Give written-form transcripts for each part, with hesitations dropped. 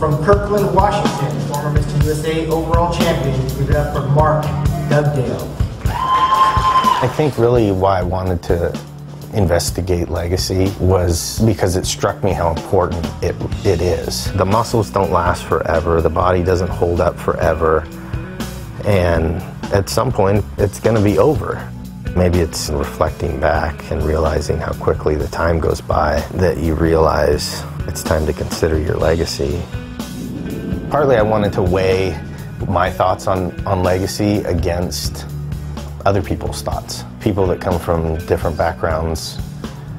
From Kirkland, Washington, former Mr. USA overall champion, give it up for Mark Dugdale. I think really why I wanted to investigate legacy was because it struck me how important it is. The muscles don't last forever, the body doesn't hold up forever, and at some point it's going to be over. Maybe it's reflecting back and realizing how quickly the time goes by that you realize it's time to consider your legacy. Partly I wanted to weigh my thoughts on legacy against other people's thoughts. People that come from different backgrounds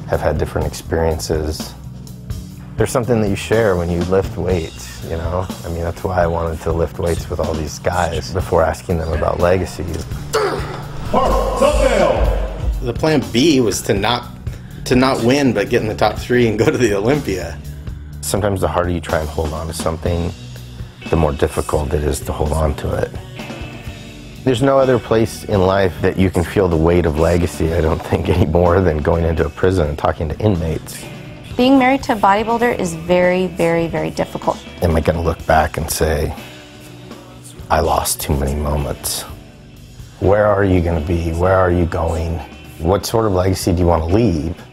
have had different experiences. There's something that you share when you lift weights, you know? I mean, that's why I wanted to lift weights with all these guys before asking them about legacy. The plan B was to not win, but get in the top three and go to the Olympia. Sometimes the harder you try and hold on to something, the more difficult it is to hold on to it. There's no other place in life that you can feel the weight of legacy, I don't think, any more than going into a prison and talking to inmates. Being married to a bodybuilder is very, very, very difficult. Am I going to look back and say, I lost too many moments? Where are you going to be? Where are you going? What sort of legacy do you want to leave?